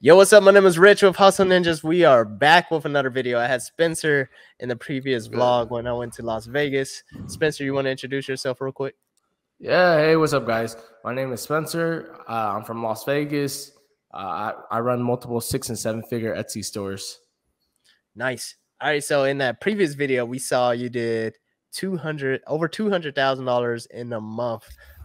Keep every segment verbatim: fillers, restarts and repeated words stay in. Yo, what's up? My name is Rich with Hustle Ninjas. We are back with another video. I had Spencer in the previous vlog when I went to Las Vegas. Spencer, you want to introduce yourself real quick? Yeah. Hey, what's up, guys? My name is Spencer. Uh, I'm from Las Vegas. Uh, I, I run multiple six and seven figure Etsy stores. Nice. All right. So in that previous video, we saw you did two hundred over two hundred thousand dollars in a month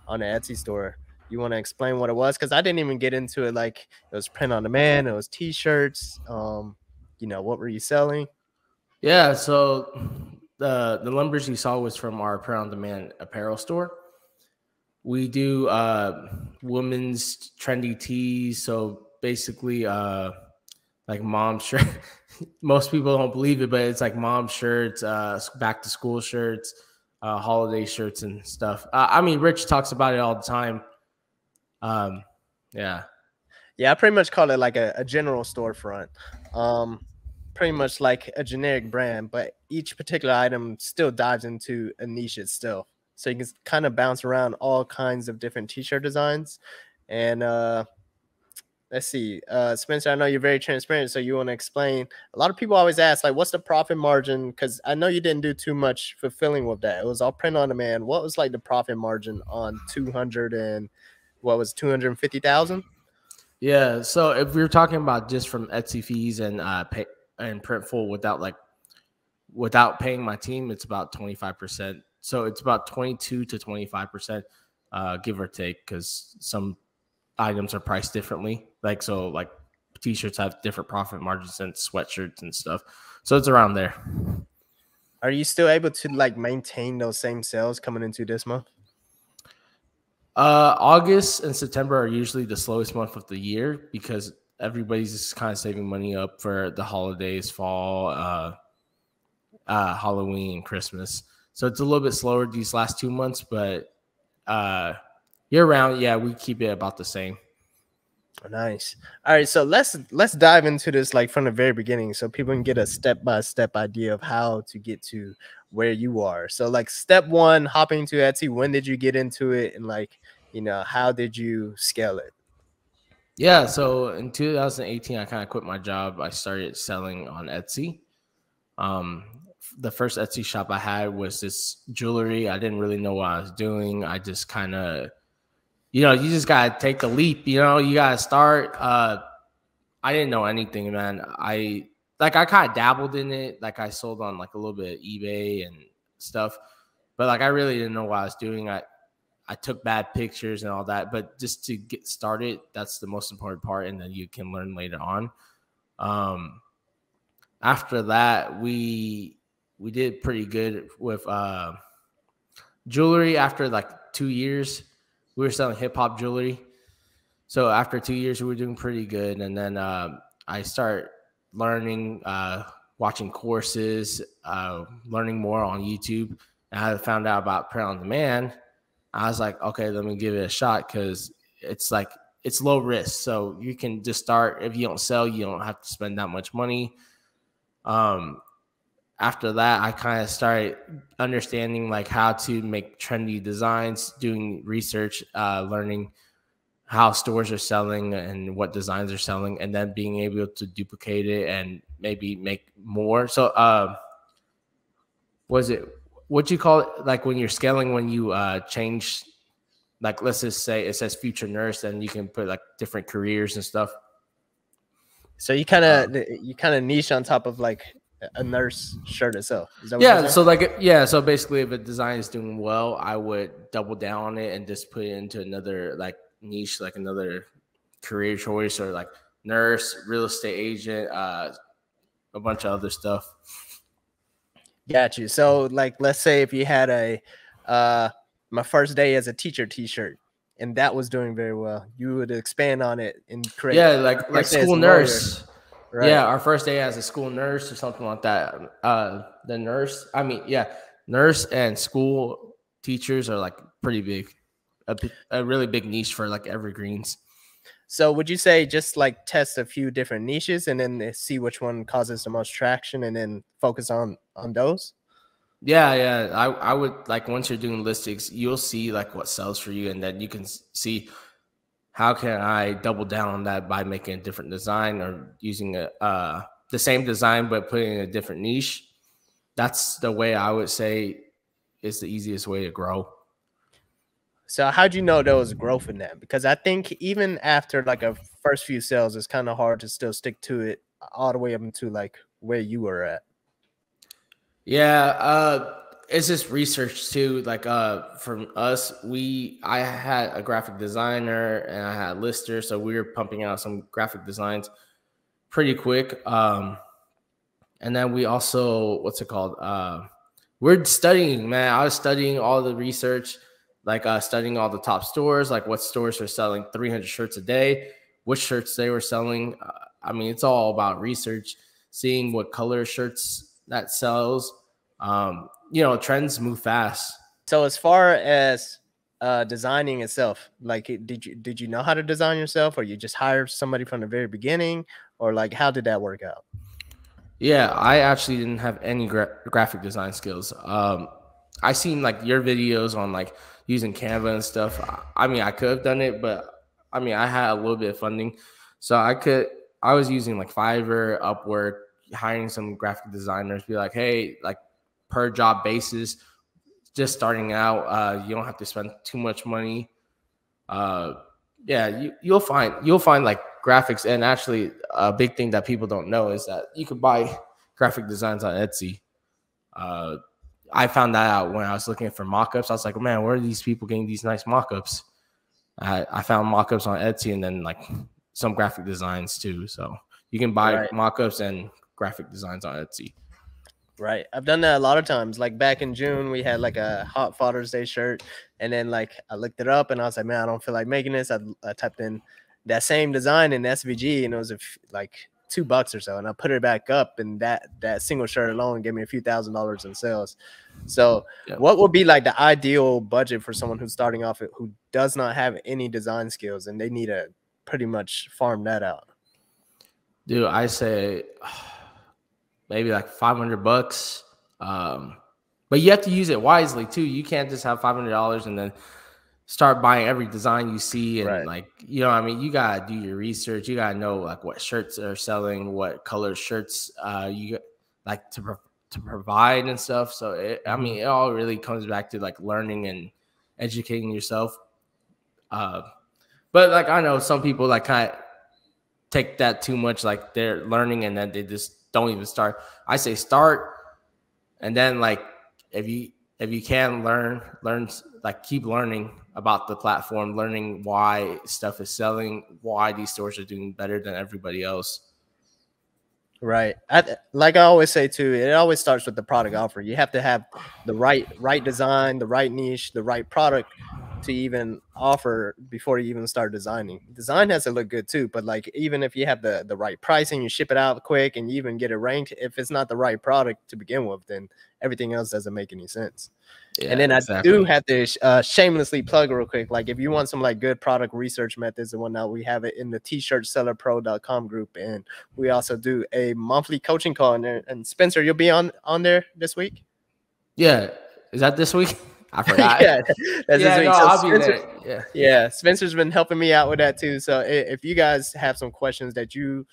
on an Etsy store. You want to explain what it was? Because I didn't even get into it. Like, it was print on demand, it was t-shirts. Um, you know, what were you selling? Yeah, so the the numbers you saw was from our print on demand apparel store. We do uh women's trendy tees. So basically uh like mom shirt. Most people don't believe it, but it's like mom shirts, uh back to school shirts, uh holiday shirts and stuff. Uh, I mean, Rich talks about it all the time. Um, yeah. Yeah, I pretty much call it like a, a general storefront. Um, pretty much like a generic brand, but each particular item still dives into a niche itself. So you can kind of bounce around all kinds of different t-shirt designs. And uh let's see, uh, Spencer, I know you're very transparent, so you want to explain. A lot of people always ask, like, what's the profit margin? Because I know you didn't do too much fulfilling with that. It was all print on demand. What was like the profit margin on two hundred and what was two hundred fifty thousand? Yeah. So if we were talking about just from Etsy fees and uh, pay and Printful without like without paying my team, it's about twenty-five percent. So it's about twenty-two to twenty-five percent, uh, give or take, because some items are priced differently. Like, so like t-shirts have different profit margins than sweatshirts and stuff. So it's around there. Are you still able to like maintain those same sales coming into this month? Uh, August and September are usually the slowest month of the year because everybody's just kind of saving money up for the holidays, fall, uh, uh, Halloween, Christmas. So it's a little bit slower these last two months, but, uh, year round, yeah, we keep it about the same. Nice. All right, so let's let's dive into this like from the very beginning, so people can get a step by step idea of how to get to where you are. So like step one, hopping to Etsy. When did you get into it, and like, you know, how did you scale it? Yeah, so in two thousand eighteen, I kind of quit my job. I started selling on Etsy. Um, the first Etsy shop I had was this jewelry. I didn't really know what I was doing. I just kind of, you know, you just got to take the leap, you know, you got to start. Uh, I didn't know anything, man. I like, I kind of dabbled in it. Like, I sold on like a little bit of eBay and stuff, but like, I really didn't know what I was doing. I, I took bad pictures and all that, but just to get started, that's the most important part. And then you can learn later on. Um, after that, we, we did pretty good with, uh, jewelry. After like two years, we were selling hip hop jewelry. So after two years, we were doing pretty good. And then uh, I started learning, uh, watching courses, uh, learning more on YouTube. And I found out about print on demand. I was like, okay, let me give it a shot, because it's like, it's low risk. So you can just start. If you don't sell, you don't have to spend that much money. Um, After that, I kind of started understanding like how to make trendy designs, doing research, uh, learning how stores are selling and what designs are selling, and then being able to duplicate it and maybe make more. So uh, was it, what do you call it? Like when you're scaling, when you uh, change, like let's just say it says future nurse, and you can put like different careers and stuff. So you kind of, um, you kind of niche on top of like a nurse shirt itself. Is that what yeah. So like, yeah. So basically if a design is doing well, I would double down on it and just put it into another like niche, like another career choice, or like nurse, real estate agent, uh, a bunch of other stuff. Got you. So like, let's say if you had a, uh, my first day as a teacher t-shirt, and that was doing very well, you would expand on it and create. Yeah. Like, like school nurse. Lawyer. Right. Yeah, our first day as a school nurse or something like that. Uh, the nurse, I mean, yeah, nurse and school teachers are like pretty big, a, a really big niche for like evergreens. So would you say just like test a few different niches and then see which one causes the most traction and then focus on on those? Yeah, yeah. I, I would like, once you're doing listings, you'll see like what sells for you, and then you can see how can I double down on that by making a different design or using a, uh, the same design, but putting in a different niche? That's the way I would say is the easiest way to grow. So how'd you know there was growth in that? Because I think even after like a first few sales, it's kind of hard to still stick to it all the way up into like where you were at. Yeah. Uh, it's just research too. Like, uh, from us, we, I had a graphic designer and I had a lister. So we were pumping out some graphic designs pretty quick. Um, and then we also, what's it called? Uh, we're studying, man. I was studying all the research, like uh, studying all the top stores, like what stores are selling three hundred shirts a day, which shirts they were selling. Uh, I mean, it's all about research, seeing what color shirts that sells. Um, you know, trends move fast. So as far as uh, designing itself, like did you, did you know how to design yourself, or you just hired somebody from the very beginning, or like how did that work out? Yeah, I actually didn't have any gra graphic design skills. Um, I seen like your videos on like using Canva and stuff. I mean, I could have done it, but I mean, I had a little bit of funding. So I could, I was using like Fiverr, Upwork, hiring some graphic designers, be like, hey, like per job basis, just starting out, uh, you don't have to spend too much money. Uh, yeah, you, you'll find, you'll find like graphics. And actually a big thing that people don't know is that you could buy graphic designs on Etsy. Uh, I found that out when I was looking for mock-ups. I was like, man, where are these people getting these nice mock-ups? I, I found mock-ups on Etsy, and then like some graphic designs too. So you can buy right. mock-ups and graphic designs on Etsy. Right. I've done that a lot of times. Like back in June, we had like a Hot Father's Day shirt. And then like I looked it up and I was like, man, I don't feel like making this. I, I typed in that same design in S V G, and it was a f like two bucks or so. And I put it back up, and that, that single shirt alone gave me a few thousand dollars in sales. So yeah. What would be like the ideal budget for someone who's starting off, who does not have any design skills, and they need to pretty much farm that out? Dude, I say maybe like five hundred bucks. Um, but you have to use it wisely too. You can't just have five hundred dollars and then start buying every design you see. And right. like, you know, I mean, you got to do your research. You got to know like what shirts are selling, what color shirts uh, you like to, pro to provide and stuff. So, it, I mean, it all really comes back to like learning and educating yourself. Uh, but like, I know some people like kind of take that too much. Like they're learning and then they just don't even start. I say start, and then like if you if you can learn, learn like keep learning about the platform, learning why stuff is selling, why these stores are doing better than everybody else. Right. I, like I always say too, it always starts with the product offer. You have to have the right right design, the right niche, the right product to even offer before you even start designing. Design has to look good too, but like even if you have the the right pricing, you ship it out quick and you even get it ranked, if it's not the right product to begin with, then everything else doesn't make any sense. Yeah, and then exactly. I do have to uh, shamelessly plug real quick, like if you want some like good product research methods and whatnot, we have it in the t shirt seller pro dot com group, and we also do a monthly coaching call in there. And Spencer, you'll be on on there this week? Yeah, is that this week? I forgot. yeah, that's yeah, no, so I'll Spencer, be there. Yeah. yeah, Spencer's been helping me out with that too. So if you guys have some questions that you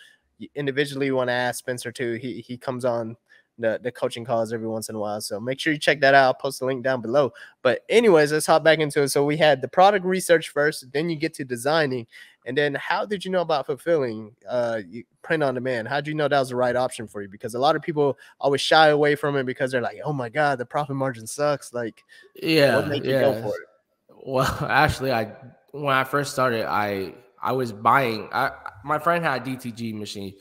individually want to ask Spencer too, he he comes on the the coaching calls every once in a while. So make sure you check that out. I'll post the link down below. But anyways, let's hop back into it. So we had the product research first, then you get to designing, and then how did you know about fulfilling uh, print on demand? How did you know that was the right option for you? Because a lot of people always shy away from it because they're like, "Oh my God, the profit margin sucks." Like, yeah, what made you yeah. go for it? Well, actually, I when I first started, I I was buying. I my friend had a D T G machine,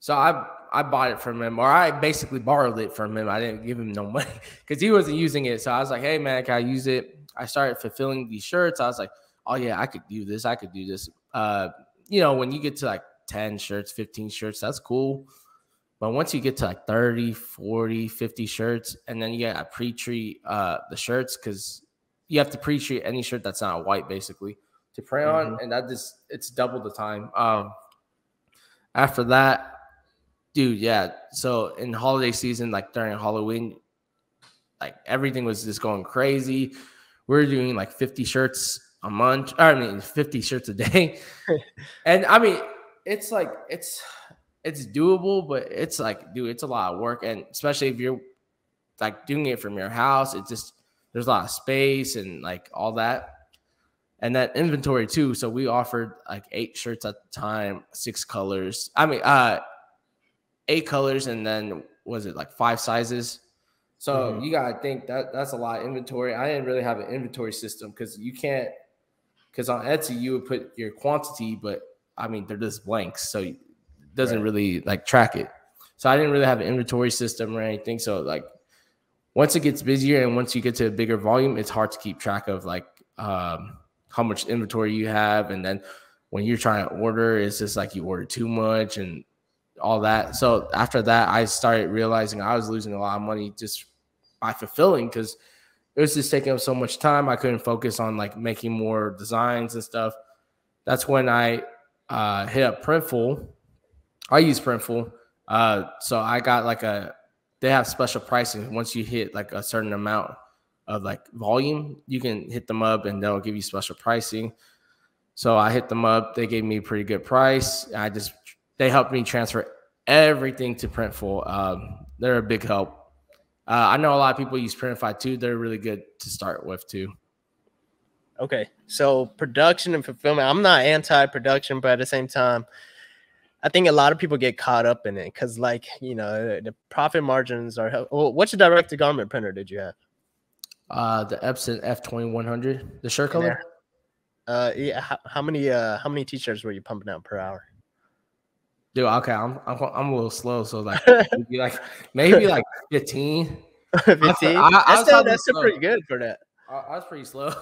so I I bought it from him, or I basically borrowed it from him. I didn't give him no money because he wasn't using it. So I was like, "Hey man, can I use it?" I started fulfilling these shirts. I was like, "Oh yeah, I could do this. I could do this." Uh, you know, when you get to like ten shirts, fifteen shirts, that's cool. But once you get to like thirty, forty, fifty shirts, and then you got to pre-treat uh, the shirts, because you have to pre-treat any shirt that's not white, basically, to print mm-hmm. on. And that just, it's double the time. Um, after that, dude, yeah. So in holiday season, like during Halloween, like everything was just going crazy. We were doing like fifty shirts a month. Or, I mean, fifty shirts a day. And I mean, it's like, it's, it's doable, but it's like, dude, it's a lot of work. And especially if you're like doing it from your house, it's just, there's a lot of space and like all that. And that inventory too. So we offered like eight shirts at the time, six colors. I mean, uh, eight colors. And then was it like five sizes? So mm-hmm. you got to think that that's a lot of inventory. I didn't really have an inventory system because you can't, because on Etsy you would put your quantity, but I mean, they're just blanks. So it doesn't right. really like track it. So I didn't really have an inventory system or anything. So like once it gets busier and once you get to a bigger volume, it's hard to keep track of like, um, how much inventory you have. And then when you're trying to order, it's just like you order too much and all that. So after that, I started realizing I was losing a lot of money just by fulfilling, because it was just taking up so much time. I couldn't focus on like making more designs and stuff. That's when I uh, hit up Printful. I use Printful. Uh, so I got like a, they have special pricing. Once you hit like a certain amount of like volume, you can hit them up and they'll give you special pricing. So I hit them up. They gave me a pretty good price. I just, they helped me transfer everything to Printful. Um, they're a big help. Uh, I know a lot of people use Printify too. They're really good to start with too. Okay. So production and fulfillment. I'm not anti-production, but at the same time, I think a lot of people get caught up in it. Cause like, you know, the profit margins are, well, what's your direct to garment printer did you have? Uh, the Epson F twenty-one hundred, the shirt color. Uh, yeah. How, how many, uh, how many t-shirts were you pumping out per hour? Dude, okay, I'm, I'm I'm a little slow, so like maybe like maybe like fifteen. fifteen. I, I, that's I still, that's still pretty good for that. I, I was pretty slow.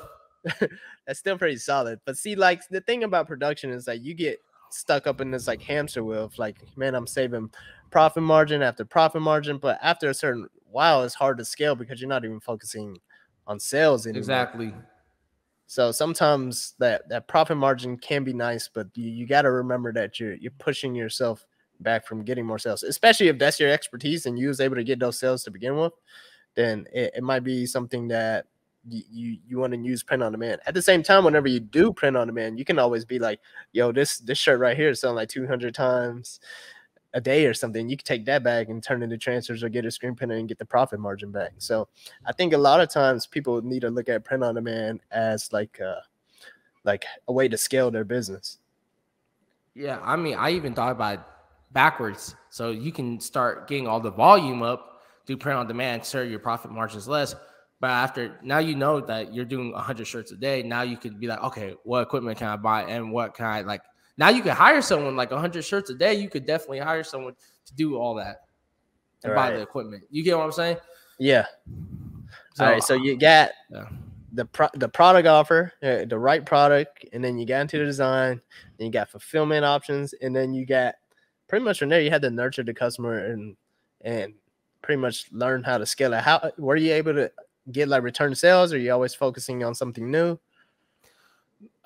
That's still pretty solid. But see, like the thing about production is that you get stuck up in this like hamster wheel of like, man, I'm saving profit margin after profit margin, but after a certain while, it's hard to scale because you're not even focusing on sales anymore. Exactly. So sometimes that, that profit margin can be nice, but you, you got to remember that you're, you're pushing yourself back from getting more sales, especially if that's your expertise and you was able to get those sales to begin with, then it, it might be something that you, you, you want to use print on demand. At the same time, whenever you do print on demand, you can always be like, yo, this, this shirt right here is selling like two hundred times a day or something. You can take that back and turn into transfers or get a screen printer and get the profit margin back. So I think a lot of times people need to look at print on demand as like uh like a way to scale their business. Yeah, I mean, I even thought about it backwards. So you can start getting all the volume up, do print on demand, sir, your profit margin is less. But after now you know that you're doing one hundred shirts a day, now you could be like, okay, what equipment can I buy and what can I like. Now you can hire someone like one hundred shirts a day. You could definitely hire someone to do all that and right. buy the equipment. You get what I'm saying? Yeah. So, all right. So you got yeah. the pro the product offer, uh, the right product, and then you got into the design, then you got fulfillment options, and then you got pretty much from there you had to nurture the customer and and pretty much learn how to scale it. How were you able to get like return sales? Or are you always focusing on something new?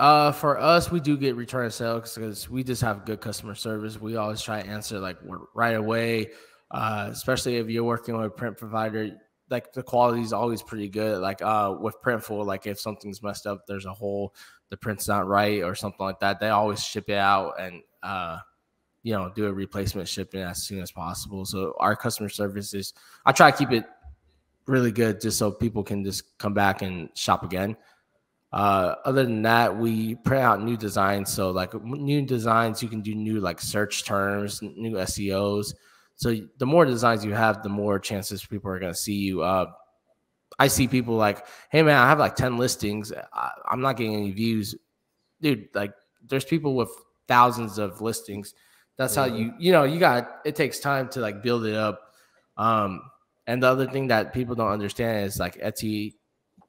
Uh, for us, we do get return sales because we just have good customer service. We always try to answer like right away, uh, especially if you're working with a print provider. Like the quality is always pretty good. Like uh, with Printful, like if something's messed up, there's a hole, the print's not right or something like that, they always ship it out and uh, you know, do a replacement shipping as soon as possible. So our customer service is, I try to keep it really good just so people can just come back and shop again. Uh, other than that, we print out new designs. So like new designs, you can do new like search terms, new S E Os. So the more designs you have, the more chances people are going to see you. Uh, I see people like, hey man, I have like ten listings. I, I'm not getting any views, dude. Like there's people with thousands of listings. That's how you, you know, you got, it takes time to like build it up. Um, and the other thing that people don't understand is like Etsy,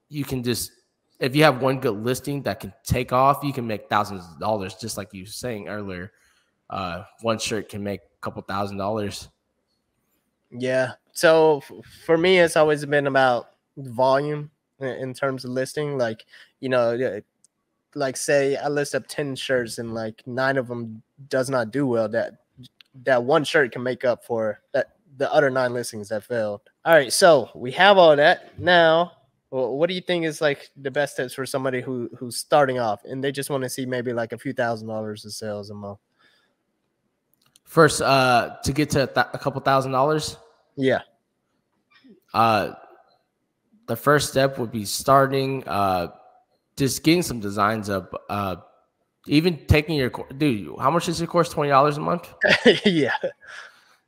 you can just, if you have one good listing that can take off, you can make thousands of dollars. Just like you were saying earlier, uh, one shirt can make a couple thousand dollars. Yeah. So for me, it's always been about volume in terms of listing. Like, you know, like say I list up ten shirts and like nine of them does not do well. That, that one shirt can make up for that, the other nine listings that failed. All right. So we have all that now. Well, what do you think is like the best tips for somebody who who's starting off and they just want to see maybe like a few thousand dollars in sales a month? First, uh, to get to a, a couple thousand dollars. Yeah. Uh, the first step would be starting, uh, just getting some designs up, uh, even taking your course. Dude, how much is your course? twenty dollars a month? Yeah.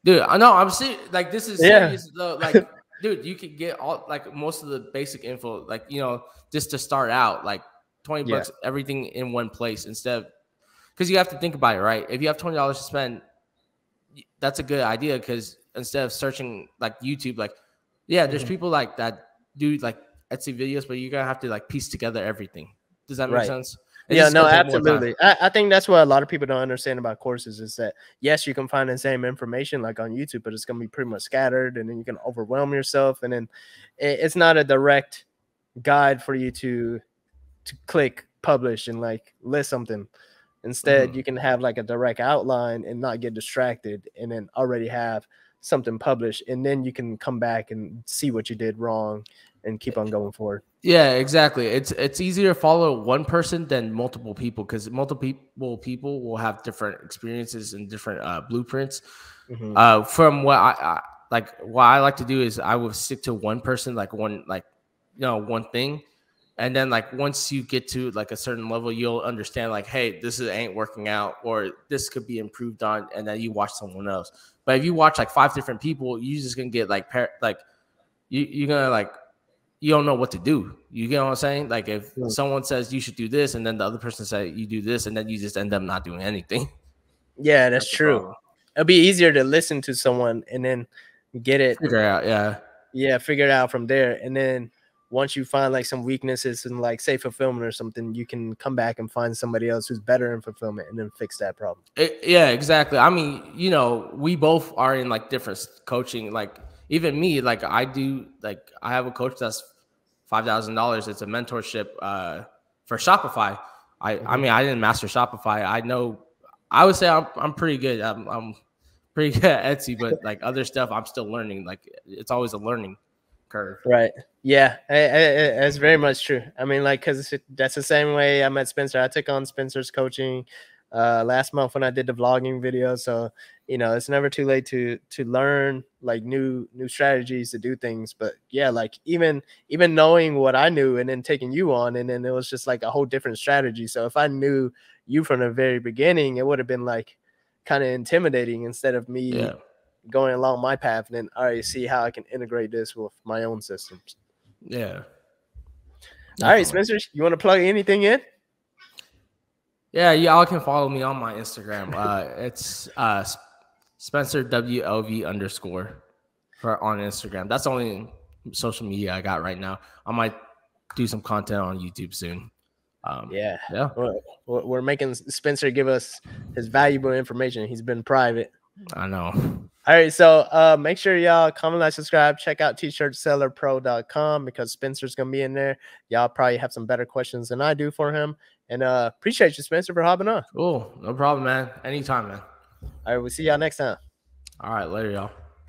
Dude, I know. I'm serious. Like, this is serious, yeah. Though. Like, dude, you could get all, like, most of the basic info, like, you know, just to start out, like twenty yeah. bucks, everything in one place instead of, because you have to think about it, right? If you have twenty dollars to spend, that's a good idea, because instead of searching like YouTube, like, yeah, there's mm-hmm. people like that do like Etsy videos, but you're going to have to like piece together everything. Does that make right. sense? It yeah, no, absolutely. I, I think that's what a lot of people don't understand about courses is that, yes, you can find the same information like on YouTube, but it's going to be pretty much scattered, and then you can overwhelm yourself. And then it's not a direct guide for you to to click publish and like list something. Instead, mm-hmm. you can have like a direct outline and not get distracted, and then already have something published, and then you can come back and see what you did wrong and keep on going forward. Yeah, exactly. It's it's easier to follow one person than multiple people, because multiple people will have different experiences and different uh, blueprints. Mm-hmm. Uh, from what I, I like, what I like to do is I will stick to one person, like one like you know one thing, and then like once you get to like a certain level, you'll understand like, hey, this is, ain't working out, or this could be improved on, and then you watch someone else. But if you watch like five different people, you're just gonna get like par like you you're gonna like. You don't know what to do. You get what I'm saying? Like if yeah. someone says you should do this, and then the other person says you do this, and then you just end up not doing anything. Yeah, that's, that's true. It'll be easier to listen to someone and then get it. Figure it out, yeah. Yeah, figure it out from there. And then once you find like some weaknesses in like say fulfillment or something, you can come back and find somebody else who's better in fulfillment and then fix that problem. It, yeah, exactly. I mean, you know, we both are in like different coaching. Like even me, like I do, like I have a coach that's five thousand dollars. It's a mentorship uh, for Shopify. I, mm-hmm. I mean, I didn't master Shopify. I know, I would say I'm, I'm pretty good. I'm, I'm pretty good at Etsy, but like other stuff, I'm still learning. Like it's always a learning curve. Right. Yeah. I, I, I, that's very much true. I mean, like, cause that's the same way I met Spencer. I took on Spencer's coaching uh, last month when I did the vlogging video. So, you know, it's never too late to to learn like new new strategies to do things. But yeah, like even even knowing what I knew and then taking you on, and then it was just like a whole different strategy. So if I knew you from the very beginning, it would have been like kind of intimidating instead of me yeah. going along my path and then all right, see how I can integrate this with my own systems. Yeah. All right, Spencer, you want to plug anything in? Yeah, y'all can follow me on my Instagram. Uh, it's uh, SpencerWLV underscore for, on Instagram. That's the only social media I got right now. I might do some content on YouTube soon. Um, yeah. yeah. We're, we're making Spencer give us his valuable information. He's been private. I know. All right, so uh, make sure y'all comment, like, subscribe. Check out t shirt seller pro dot com because Spencer's going to be in there. Y'all probably have some better questions than I do for him. And uh, appreciate you, Spencer, for hopping on. Cool. No problem, man. Anytime, man. All right. We'll see y'all next time. All right. Later, y'all.